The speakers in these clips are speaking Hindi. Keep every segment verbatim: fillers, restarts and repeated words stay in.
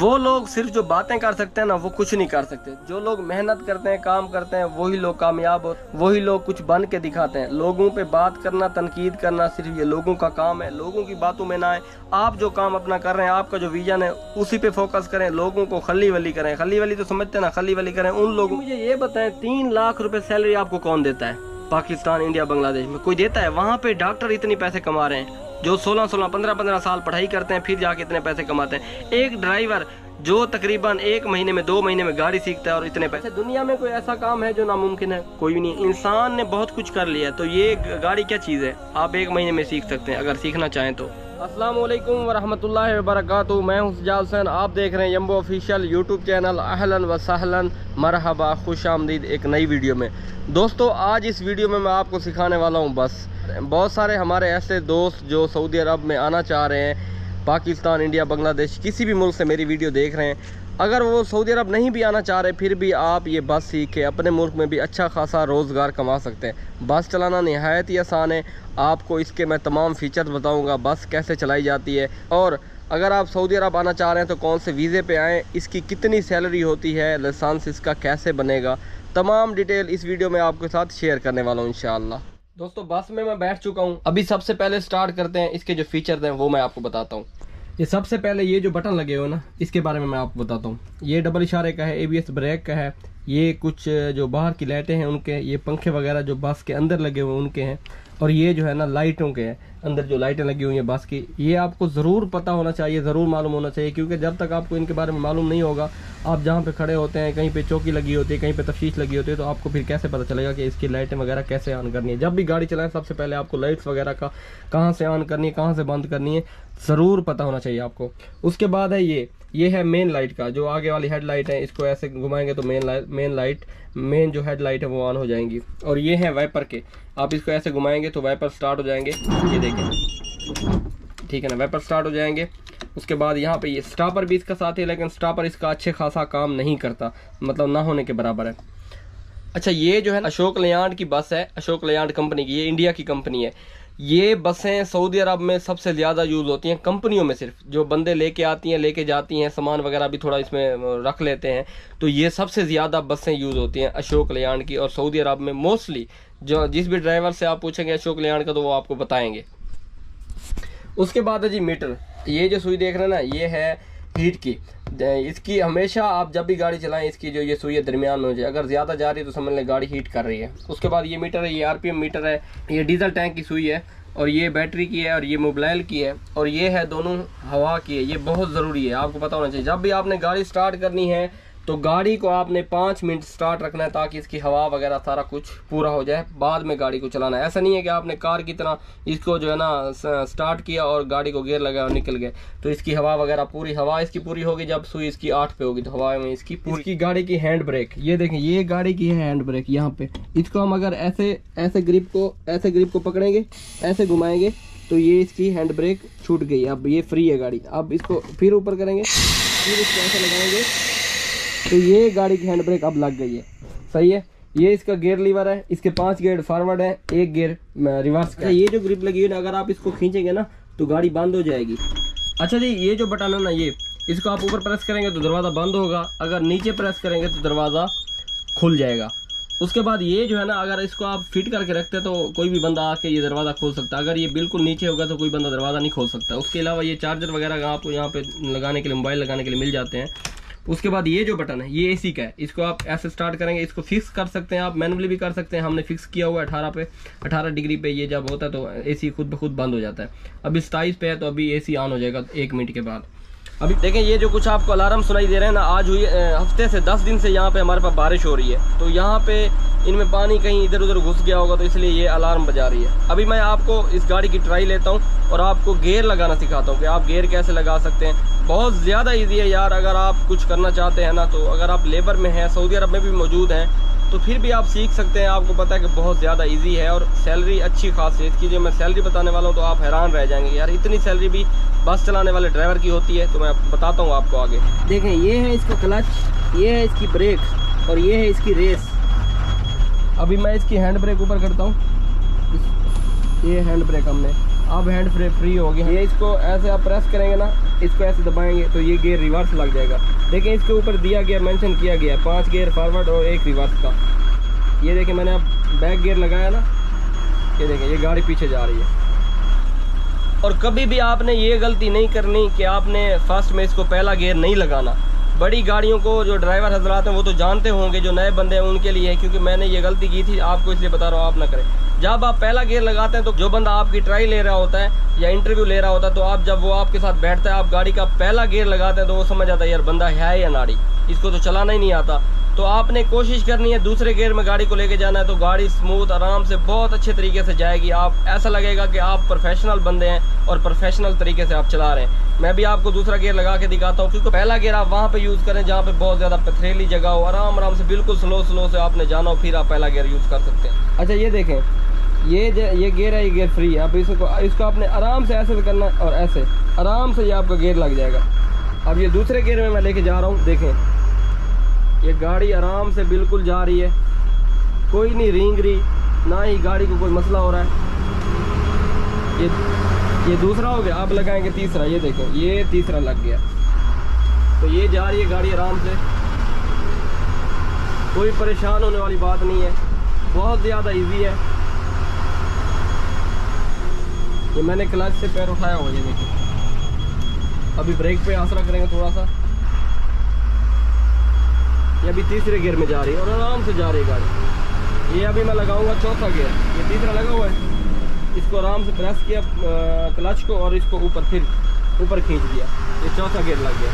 वो लोग सिर्फ जो बातें कर सकते हैं ना वो कुछ नहीं कर सकते। जो लोग मेहनत करते हैं, काम करते हैं, वही लोग कामयाब हो, वही लोग कुछ बन के दिखाते हैं। लोगों पे बात करना, तनकीद करना, सिर्फ ये लोगों का काम है। लोगों की बातों में ना आए, आप जो काम अपना कर रहे हैं, आपका जो विजन है उसी पे फोकस करें। लोगों को खली वली करें, खली वली तो समझते हैं ना, खली वली करें उन लोगों। मुझे ये बताएं, तीन लाख रुपए सैलरी आपको कौन देता है? पाकिस्तान, इंडिया, बांग्लादेश में कोई देता है? वहाँ पे डॉक्टर इतने पैसे कमा रहे हैं जो सोलह सोलह पंद्रह पंद्रह साल पढ़ाई करते हैं, फिर जाके इतने पैसे कमाते हैं। एक ड्राइवर जो तकरीबन एक महीने में, दो महीने में गाड़ी सीखता है और इतने पैसे। दुनिया में कोई ऐसा काम है जो नामुमकिन है? कोई नहीं। इंसान ने बहुत कुछ कर लिया है। तो ये गाड़ी क्या चीज़ है? आप एक महीने में सीख सकते हैं अगर सीखना चाहें तो। अस्सलाम वालेकुम वरहमतुल्लाहि वबरकातुहू। मैं हूं सज्जाद हुसैन, आप देख रहे हैं यम्बो ऑफिशियल यूट्यूब चैनल। अहलन व सहलन, मरहबा, खुश आमदीद एक नई वीडियो में। दोस्तों, आज इस वीडियो में मैं आपको सिखाने वाला हूं बस। बहुत सारे हमारे ऐसे दोस्त जो सऊदी अरब में आना चाह रहे हैं, पाकिस्तान, इंडिया, बांग्लादेश, किसी भी मुल्क से मेरी वीडियो देख रहे हैं, अगर वो सऊदी अरब नहीं भी आना चाह रहे फिर भी आप ये बस सीख के अपने मुल्क में भी अच्छा खासा रोज़गार कमा सकते हैं। बस चलाना नहायत ही आसान है। आपको इसके मैं तमाम फ़ीचर्स बताऊंगा, बस कैसे चलाई जाती है, और अगर आप सऊदी अरब आना चाह रहे हैं तो कौन से वीज़े पे आएँ, इसकी कितनी सैलरी होती है, लाइसेंस इसका कैसे बनेगा, तमाम डिटेल इस वीडियो में आपके साथ शेयर करने वाला हूँ इंशाअल्लाह। दोस्तों, बस में मैं बैठ चुका हूँ। अभी सबसे पहले स्टार्ट करते हैं, इसके जो फीचर्स हैं वो मैं आपको बताता हूँ। ये सबसे पहले ये जो बटन लगे हो ना, इसके बारे में मैं आपको बताता हूँ। ये डबल इशारे का है, ए बी एस ब्रेक का है, ये कुछ जो बाहर की लाइटें हैं उनके, ये पंखे वगैरह जो बस के अंदर लगे हुए उनके हैं, और ये जो है ना लाइटों के हैं, अंदर जो लाइटें लगी हुई हैं बस की। ये आपको ज़रूर पता होना चाहिए, ज़रूर मालूम होना चाहिए, क्योंकि जब तक आपको इनके बारे में मालूम नहीं होगा, आप जहाँ पे खड़े होते हैं, कहीं पे चौकी लगी होती है, कहीं पे तफ्तीश लगी होती है, तो आपको फिर कैसे पता चलेगा कि इसकी लाइटें वगैरह कैसे ऑन करनी है। जब भी गाड़ी चलाएं सबसे पहले आपको लाइट्स वगैरह का कहाँ से ऑन करनी है, कहाँ से बंद करनी है, ज़रूर पता होना चाहिए आपको। उसके बाद है ये ये है मेन लाइट का, जो आगे वाली हेड लाइट है, इसको ऐसे घुमाएंगे तो main light main light main जो हेड लाइट है वो ऑन हो जाएंगी। और ये है वाइपर के, आप इसको ऐसे घुमाएंगे तो वाइपर स्टार्ट हो जाएंगे, ये देखें, ठीक है ना, वाइपर स्टार्ट हो जाएंगे। उसके बाद यहाँ पे ये स्टापर भी इसका साथ है, लेकिन स्टापर इसका अच्छे खासा काम नहीं करता, मतलब ना होने के बराबर है। अच्छा, ये जो है अशोक लेयांड की बस है, अशोक लेयांड कंपनी की, ये इंडिया की कंपनी है। ये बसें सऊदी अरब में सबसे ज़्यादा यूज़ होती हैं कंपनियों में, सिर्फ जो बंदे लेके आती हैं, लेके जाती हैं, सामान वगैरह भी थोड़ा इसमें रख लेते हैं, तो ये सबसे ज़्यादा बसें यूज़ होती हैं अशोक लेयांड की। और सऊदी अरब में मोस्टली जो जिस भी ड्राइवर से आप पूछेंगे अशोक लेयांड का तो वो आपको बताएंगे। उसके बाद है जी मीटर, ये जो सुई देख रहे हैं ना, ये है हीट की। इसकी हमेशा आप जब भी गाड़ी चलाएं, इसकी जो ये सुई दरमियान में हो जाए, अगर ज़्यादा जा रही है तो समझ लें गाड़ी हीट कर रही है। उसके बाद ये मीटर है, ये आर पी एम मीटर है, ये डीजल टैंक की सुई है, और ये बैटरी की है, और ये मोबाइल की है, और ये है दोनों हवा की है। ये बहुत ज़रूरी है, आपको पता होना चाहिए। जब भी आपने गाड़ी स्टार्ट करनी है तो गाड़ी को आपने पाँच मिनट स्टार्ट रखना है ताकि इसकी हवा वगैरह सारा कुछ पूरा हो जाए, बाद में गाड़ी को चलाना है। ऐसा नहीं है कि आपने कार की तरह इसको जो है ना स्टार्ट किया और गाड़ी को गियर लगाया और निकल गए, तो इसकी हवा वगैरह पूरी, हवा इसकी पूरी होगी जब सुई इसकी आठ पे होगी, तो हवा में इसकी पूरी। इसकी गाड़ी की हैंड ब्रेक, ये देखें, ये गाड़ी की है हैंड ब्रेक। यहाँ पे इसको हम अगर ऐसे ऐसे ग्रिप को ऐसे ग्रिप को पकड़ेंगे, ऐसे घुमाएंगे तो ये इसकी हैंड ब्रेक छूट गई, अब ये फ्री है गाड़ी। अब इसको फिर ऊपर करेंगे, फिर इसको ऐसे लगाएंगे तो ये गाड़ी की हैंड ब्रेक अब लग गई है, सही है। ये इसका गियर लीवर है, इसके पांच गियर फॉरवर्ड है, एक गियर रिवर्स का। ये जो ग्रिप लगी है ना, अगर आप इसको खींचेंगे ना तो गाड़ी बंद हो जाएगी। अच्छा जी, ये जो बटन है ना, ये इसको आप ऊपर प्रेस करेंगे तो दरवाज़ा बंद होगा, अगर नीचे प्रेस करेंगे तो दरवाज़ा खुल जाएगा। उसके बाद ये जो है ना, अगर इसको आप फिट करके रखते हैं तो कोई भी बंदा आके ये दरवाज़ा खोल सकता है, अगर ये बिल्कुल नीचे होगा तो कोई बंदा दरवाज़ा नहीं खोल सकता। उसके अलावा ये चार्जर वगैरह आपको यहाँ पे लगाने के लिए, मोबाइल लगाने के लिए मिल जाते हैं। उसके बाद ये जो बटन है, ये एसी का है, इसको आप ऐसे स्टार्ट करेंगे, इसको फिक्स कर सकते हैं आप, मैनुअली भी कर सकते हैं, हमने फिक्स किया हुआ है अठारह पे, अठारह डिग्री पे ये जब होता है तो एसी खुद ब खुद बंद हो जाता है। अभी सताईस पे है तो अभी एसी ऑन हो जाएगा एक मिनट के बाद। अभी देखें, ये जो कुछ आपको अलार्म सुनाई दे रहे हैं ना, आज हुई हफ्ते से दस दिन से यहाँ पे हमारे पास बारिश हो रही है, तो यहाँ पे इनमें पानी कहीं इधर उधर घुस गया होगा, तो इसलिए ये अलार्म बजा रही है। अभी मैं आपको इस गाड़ी की ट्राई लेता हूँ और आपको गियर लगाना सिखाता हूँ कि आप गियर कैसे लगा सकते हैं। बहुत ज़्यादा ईजी है यार, अगर आप कुछ करना चाहते हैं ना, तो अगर आप लेबर में हैं, सऊदी अरब में भी मौजूद हैं, तो फिर भी आप सीख सकते हैं। आपको पता है कि बहुत ज़्यादा इजी है और सैलरी अच्छी खास है इसकी। जो मैं सैलरी बताने वाला हूँ तो आप हैरान रह जाएंगे, यार इतनी सैलरी भी बस चलाने वाले ड्राइवर की होती है। तो मैं बताता हूँ आपको आगे। देखें, ये है इसका क्लच, ये है इसकी ब्रेक, और ये है इसकी रेस। अभी मैं इसकी हैंड ब्रेक ऊपर करता हूँ, ये हैंड ब्रेक हमने, अब हैंड ब्रेक फ्री हो गया। ये इसको ऐसे आप प्रेस करेंगे ना इसको ऐसे दबाएंगे तो ये गियर रिवर्स लग जाएगा। देखिए इसके ऊपर दिया गया, मेंशन किया गया है पाँच गियर फॉरवर्ड और एक रिवर्स का। ये देखिए मैंने अब बैक गियर लगाया ना, ये देखिए ये गाड़ी पीछे जा रही है। और कभी भी आपने ये गलती नहीं करनी कि आपने फर्स्ट में इसको पहला गियर नहीं लगाना। बड़ी गाड़ियों को जो ड्राइवर हजरात हैं वो तो जानते होंगे, जो नए बंदे हैं उनके लिए है, क्योंकि मैंने ये गलती की थी, आपको इसलिए बता रहा हूँ आप ना करें। जब आप पहला गियर लगाते हैं तो जो बंदा आपकी ट्राई ले रहा होता है या इंटरव्यू ले रहा होता है, तो आप जब वो आपके साथ बैठता है, आप गाड़ी का पहला गियर लगाते हैं तो वो समझ आता है यार बंदा है या नाड़ी, इसको तो चलाना ही नहीं आता। तो आपने कोशिश करनी है दूसरे गियर में गाड़ी को लेके जाना है, तो गाड़ी स्मूथ आराम से बहुत अच्छे तरीके से जाएगी। आप ऐसा लगेगा कि आप प्रोफेशनल बंदे हैं और प्रोफेशनल तरीके से आप चला रहे हैं। मैं भी आपको दूसरा गियर लगा के दिखाता हूँ, क्योंकि पहला गियर आप वहाँ पे यूज़ करें जहाँ पे बहुत ज़्यादा पथरीली जगह हो, आराम आराम से बिल्कुल स्लो स्लो से आपने जाना हो, फिर आप पहला गियर यूज़ कर सकते हैं। अच्छा ये देखें, ये ये गियर है, ये गियर फ्री है। अब इसको इसको आपने आराम से ऐसे करना है और ऐसे आराम से ये आपका गियर लग जाएगा। अब ये दूसरे गियर में मैं लेके जा रहा हूँ, देखें ये गाड़ी आराम से बिल्कुल जा रही है, कोई नहीं रेंग रही, ना ही गाड़ी को कोई मसला हो रहा है। ये ये दूसरा हो गया, आप लगाएंगे तीसरा, ये देखो ये तीसरा लग गया, तो ये जा रही है गाड़ी आराम से, कोई परेशान होने वाली बात नहीं है, बहुत ज़्यादा इजी है। ये मैंने क्लच से पैर उठाया हुआ, ये देखिए अभी ब्रेक पे आसरा करेंगे थोड़ा सा, ये अभी तीसरे गियर में जा रही है और आराम से जा रही है गाड़ी। ये अभी मैं लगाऊंगा चौथा गियर, ये तीसरा लगा हुआ है, इसको आराम से प्रेस किया क्लच को और इसको ऊपर फिर ऊपर खींच दिया, ये चौथा गियर लग गया।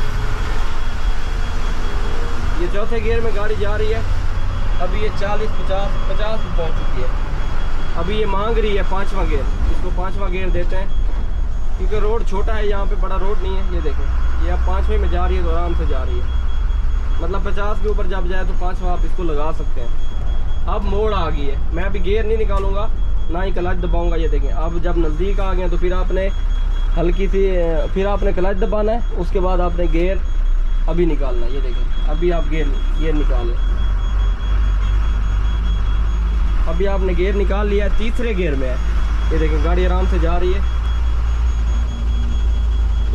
ये चौथे गियर में गाड़ी जा रही है, अभी ये चालीस पचास पचास में पहुँच चुकी है। अभी ये मांग रही है पाँचवा गियर, इसको पाँचवा गियर देते हैं क्योंकि रोड छोटा है, यहाँ पर बड़ा रोड नहीं है। ये देखें ये अब पाँचवें में जा रही है तो आराम से जा रही है, मतलब पचास के ऊपर जब जाए तो पाँचवा आप इसको लगा सकते हैं। अब मोड़ आ गई है, मैं अभी गियर नहीं निकालूंगा ना ही क्लच दबाऊंगा। ये देखें अब जब नज़दीक आ गए तो फिर आपने हल्की सी फिर आपने क्लच दबाना है, उसके बाद आपने गियर अभी निकालना है। ये देखें अभी आप गियर गियर निकाल लें, अभी आपने गियर निकाल लिया, तीसरे गियर में है। ये देखें गाड़ी आराम से जा रही है,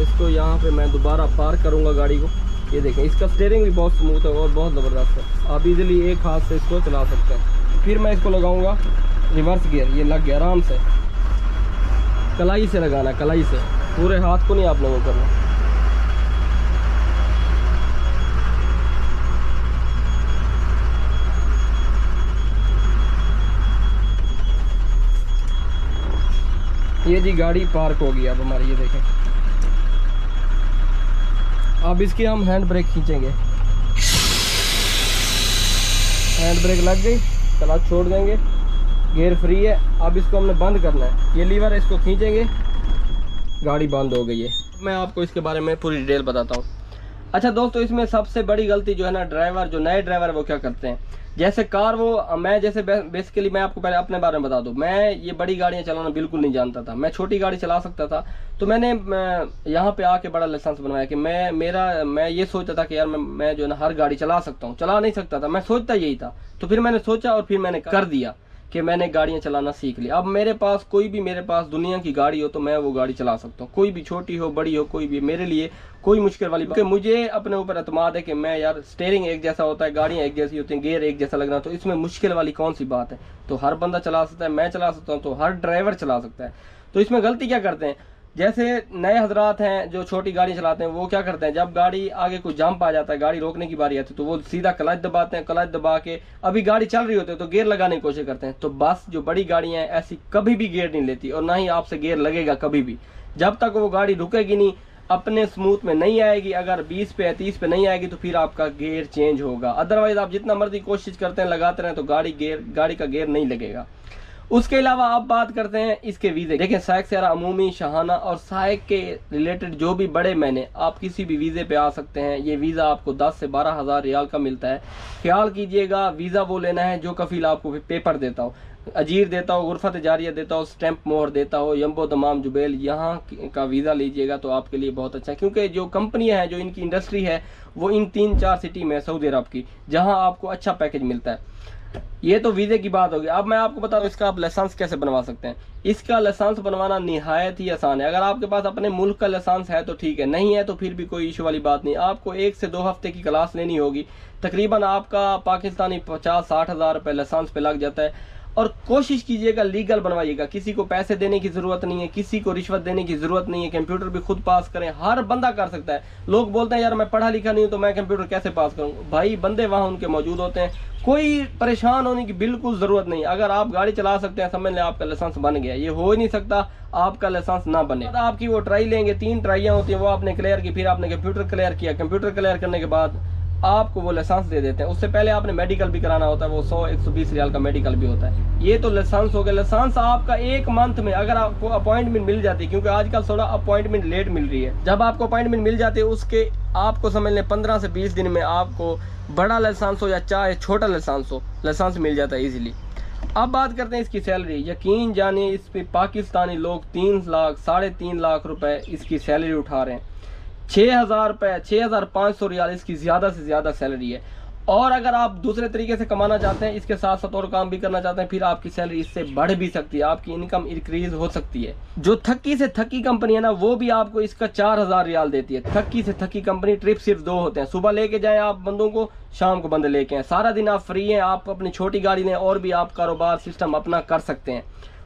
इसको यहाँ पर मैं दोबारा पार्क करूँगा गाड़ी को। ये देखें इसका स्टीयरिंग भी बहुत स्मूथ है और बहुत ज़बरदस्त है, आप इजीली एक हाथ से इसको चला सकते हैं। फिर मैं इसको लगाऊंगा रिवर्स गियर, ये लग गया आराम से, कलाई से लगाना, कलाई से, पूरे हाथ को नहीं आप लोगों को करना। ये जी गाड़ी पार्क हो गई अब हमारी, ये देखें अब इसकी हम हैंड ब्रेक खींचेंगे, हैंड ब्रेक लग गई, क्लच छोड़ देंगे, गियर फ्री है। अब इसको हमने बंद करना है, ये लीवर है इसको खींचेंगे, गाड़ी बंद हो गई है। मैं आपको इसके बारे में पूरी डिटेल बताता हूँ। अच्छा दोस्तों, इसमें सबसे बड़ी गलती जो है ना, ड्राइवर जो नए ड्राइवर वो क्या करते हैं, जैसे कार वो मैं जैसे बेसिकली मैं आपको पहले अपने बारे में बता दूं, मैं ये बड़ी गाड़ियां चलाना बिल्कुल नहीं जानता था, मैं छोटी गाड़ी चला सकता था। तो मैंने यहाँ पे आके बड़ा लाइसेंस बनवाया कि मैं मेरा मैं ये सोचता था कि यार मैं मैं जो है ना हर गाड़ी चला सकता हूँ, चला नहीं सकता था, मैं सोचता यही था। तो फिर मैंने सोचा और फिर मैंने कर दिया कि मैंने गाड़ियाँ चलाना सीख ली। अब मेरे पास कोई भी मेरे पास दुनिया की गाड़ी हो तो मैं वो गाड़ी चला सकता हूँ, कोई भी छोटी हो बड़ी हो, कोई भी मेरे लिए कोई मुश्किल वाली, क्योंकि मुझे अपने ऊपर अतमाद है कि मैं यार स्टीयरिंग एक जैसा होता है, गाड़ियाँ एक जैसी होती हैं, गियर एक जैसा लगना, तो इसमें मुश्किल वाली कौन सी बात है। तो हर बंदा चला सकता है, मैं चला सकता हूँ, तो हर ड्राइवर चला सकता है। तो इसमें गलती क्या करते हैं, जैसे नए हजरात हैं जो छोटी गाड़ी चलाते हैं वो क्या करते हैं, जब गाड़ी आगे कुछ जंप आ जाता है, गाड़ी रोकने की बारी आती है, तो वो सीधा क्लच दबाते हैं, क्लच दबा के अभी गाड़ी चल रही होती है तो गियर लगाने की कोशिश करते हैं। तो बस जो बड़ी गाड़ियां हैं ऐसी कभी भी गियर नहीं लेती और ना ही आपसे गियर लगेगा कभी भी, जब तक वो गाड़ी रुकेगी नहीं, अपने स्मूथ में नहीं आएगी, अगर बीस पे या तीस पे नहीं आएगी तो फिर आपका गियर चेंज होगा। अदरवाइज आप जितना मर्जी कोशिश करते हैं लगाते रहें तो गाड़ी गियर गाड़ी का गियर नहीं लगेगा। उसके अलावा आप बात करते हैं इसके वीज़े, देखें साइक से अमूमी शाहाना और साइक के रिलेटेड जो भी बड़े महीने आप किसी भी वीज़े पे आ सकते हैं। ये वीज़ा आपको दस से बारह हज़ार रियाल का मिलता है। ख्याल कीजिएगा वीज़ा वो लेना है जो कफील आपको पेपर देता हो, अजीर देता हो, गुरफत जारिया देता हो, स्टैंप मोहर देता हो, यम्बो दमाम जुबेल, यहाँ का वीज़ा लीजिएगा तो आपके लिए बहुत अच्छा है। क्योंकि जो कंपनियाँ हैं जो इनकी इंडस्ट्री है वो इन तीन चार सिटी में सऊदी अरब की, जहाँ आपको अच्छा पैकेज मिलता है। ये तो वीज़े की बात होगी। अब मैं आपको बता रहा हूँ इसका आप लाइसेंस कैसे बनवा सकते हैं। इसका लाइसेंस बनवाना निहायत ही आसान है। अगर आपके पास अपने मुल्क का लाइसेंस है तो ठीक है, नहीं है तो फिर भी कोई इशू वाली बात नहीं। आपको एक से दो हफ्ते की क्लास लेनी होगी, तकरीबन आपका पाकिस्तानी पचास साठ हज़ार रुपये लाइसेंस पे लग जाता है। और कोशिश कीजिएगा लीगल बनवाइएगा, किसी को पैसे देने की ज़रूरत नहीं है, किसी को रिश्वत देने की ज़रूरत नहीं है। कंप्यूटर भी खुद पास करें, हर बंदा कर सकता है। लोग बोलते हैं यार मैं पढ़ा लिखा नहीं हूँ तो मैं कंप्यूटर कैसे पास करूँ, भाई बंदे वहाँ उनके मौजूद होते हैं, कोई परेशान होने की बिल्कुल ज़रूरत नहीं। अगर आप गाड़ी चला सकते हैं समझ लें आपका लाइसेंस बन गया। ये हो ही नहीं सकता आपका लाइसेंस ना बने। आपकी वो ट्राई लेंगे, तीन ट्राइयाँ होती हैं, वो आपने क्लियर की, फिर आपने कंप्यूटर क्लियर किया, कंप्यूटर क्लियर करने के बाद आपको वो लाइसेंस दे देते हैं। उससे पहले आपने मेडिकल भी कराना होता है, वो सौ एक सौ बीस रियाल का मेडिकल भी होता है। ये तो लाइसेंस हो गया। लाइसेंस आपका एक मंथ में अगर आपको अपॉइंटमेंट मिल जाती है, क्योंकि आजकल थोड़ा अपॉइंटमेंट लेट मिल रही है, जब आपको अपॉइंटमेंट मिल जाती है उसके आपको समझ लें पंद्रह से बीस दिन में आपको बड़ा लाइसेंस हो या चाहे छोटा लाइसेंस हो, लाइसेंस मिल जाता है ईजिली। अब बात करते हैं इसकी सैलरी। यकीन जानिए इस पर पाकिस्तानी लोग तीन लाख साढ़े तीन लाख रुपये इसकी सैलरी उठा रहे हैं। छः हज़ार रुपये छः हज़ार पाँच सौ रियाल इसकी ज़्यादा से ज़्यादा सैलरी है। और अगर आप दूसरे तरीके से कमाना चाहते हैं, इसके साथ साथ और काम भी करना चाहते हैं, फिर आपकी सैलरी इससे बढ़ भी सकती है, आपकी इनकम इंक्रीज हो सकती है। जो थकी से थकी कंपनी है ना, वो भी आपको इसका चार हज़ार रियाल देती है। थकी से थकी कंपनी, ट्रिप सिर्फ दो होते हैं, सुबह लेके जाएं आप बंदों को, शाम को बंदे लेके आए। सारा दिन आप फ्री हैं, आप अपनी छोटी गाड़ी लें और भी आप कारोबार सिस्टम अपना कर सकते हैं।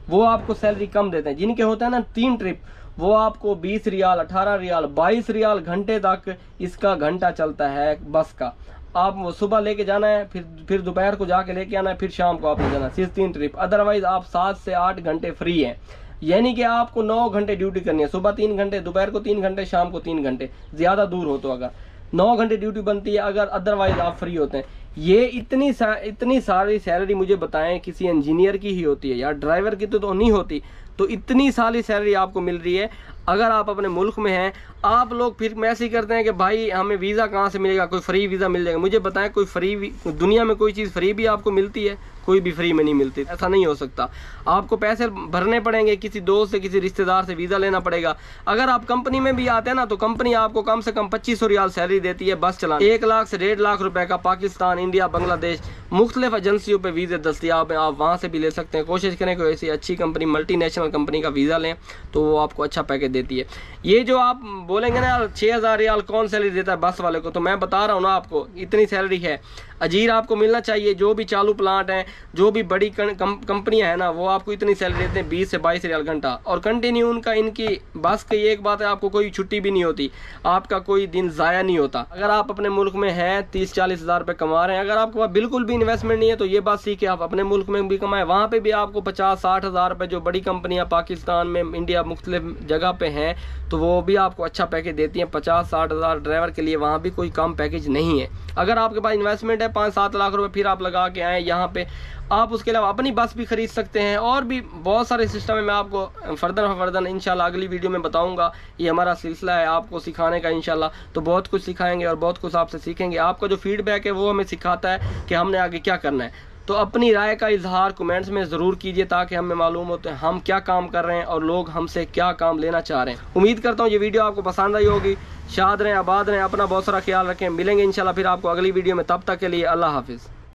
वो आपको सैलरी कम देते हैं। जिनके होते हैं ना तीन ट्रिप, वो आपको बीस रियाल अठारह रियाल बाईस रियाल घंटे तक इसका घंटा चलता है बस का। आप वो सुबह लेके जाना है, फिर फिर दोपहर को जाके लेके आना है, फिर शाम को आपने जाना है, सिर्फ तीन ट्रिप। अदरवाइज आप सात से आठ घंटे फ्री हैं, यानी कि आपको नौ घंटे ड्यूटी करनी है। सुबह तीन घंटे, दोपहर को तीन घंटे, शाम को तीन घंटे, ज़्यादा दूर हो तो अगर नौ घंटे ड्यूटी बनती है, अगर अदरवाइज आप फ्री होते हैं। ये इतनी सा, इतनी सारी सैलरी मुझे बताएं किसी इंजीनियर की ही होती है यार, ड्राइवर की तो, तो नहीं होती। तो इतनी सारी सैलरी आपको मिल रही है अगर आप अपने मुल्क में हैं। आप लोग फिर मैसेज करते हैं कि भाई हमें वीज़ा कहाँ से मिलेगा, कोई फ्री वीज़ा मिल जाएगा। मुझे बताएं कोई फ्री, दुनिया में कोई चीज़ फ्री भी आपको मिलती है? कोई भी फ्री में नहीं मिलती, ऐसा नहीं हो सकता। आपको पैसे भरने पड़ेंगे, किसी दोस्त से किसी रिश्तेदार से वीज़ा लेना पड़ेगा। अगर आप कंपनी में भी आते हैं ना, तो कंपनी आपको कम से कम पच्चीस सौ रियाल सैलरी देती है बस चलाने। एक लाख से डेढ़ लाख रुपये का पाकिस्तान, इंडिया, बांग्लादेश मुख्तलिफ एजेंसियों पर वीज़े दस्तियाब हैं, आप वहाँ से भी ले सकते हैं। कोशिश करें कोई ऐसी अच्छी कंपनी, मल्टीनेशनल कंपनी का वीज़ा लें, तो वो आपको अच्छा पैकेज देती है। ये जो आप बोलेंगे ना छः हज़ार रियाल कौन सैलरी देता है बस वाले को, तो मैं बता रहा हूँ ना आपको इतनी सैलरी है। अजीर आपको मिलना चाहिए, जो भी चालू प्लांट हैं, जो भी बड़ी कंपनियां हैं ना, वो आपको इतनी सैलरी देते हैं बीस से बाईस रियाल घंटा। और कंटिन्यू उनका इनकी बस की एक बात है, आपको कोई छुट्टी भी नहीं होती, आपका कोई दिन ज़ाया नहीं होता। अगर आप अपने मुल्क में हैं, तीस चालीस हज़ार रुपये कमा रहे हैं, अगर आपके पास बिल्कुल भी इन्वेस्टमेंट नहीं है, तो ये बात सीखे आप अपने मुल्क में भी कमाएं। वहाँ पर भी आपको पचास साठ हज़ार रुपये जो बड़ी कंपनियाँ पाकिस्तान में, इंडिया, मुख्तलिफ जगह पर हैं, तो वो भी आपको अच्छा पैकेज देती हैं। पचास साठ हज़ार ड्राइवर के लिए वहाँ भी कोई कम पैकेज नहीं है। अगर आपके पास इन्वेस्टमेंट है पाँच सात लाख रुपए, फिर आप लगा के आए यहाँ पे। आप उसके अलावा अपनी बस भी खरीद सकते हैं, और भी बहुत सारे सिस्टम है। मैं आपको फर्दर फर्दर इंशाल्लाह अगली वीडियो में बताऊंगा। ये हमारा सिलसिला है आपको सिखाने का, इंशाल्लाह तो बहुत कुछ सिखाएंगे और बहुत कुछ आपसे सीखेंगे। आपका जो फीडबैक है वो हमें सिखाता है कि हमने आगे क्या करना है। तो अपनी राय का इजहार कमेंट्स में ज़रूर कीजिए, ताकि हमें मालूम होते हैं हम क्या काम कर रहे हैं और लोग हमसे क्या काम लेना चाह रहे हैं। उम्मीद करता हूँ ये वीडियो आपको पसंद आई होगी। शाद रहें, आबाद रहें, अपना बहुत सारा ख्याल रखें। मिलेंगे इंशाल्लाह फिर आपको अगली वीडियो में, तब तक के लिए अल्लाह हाफिज़।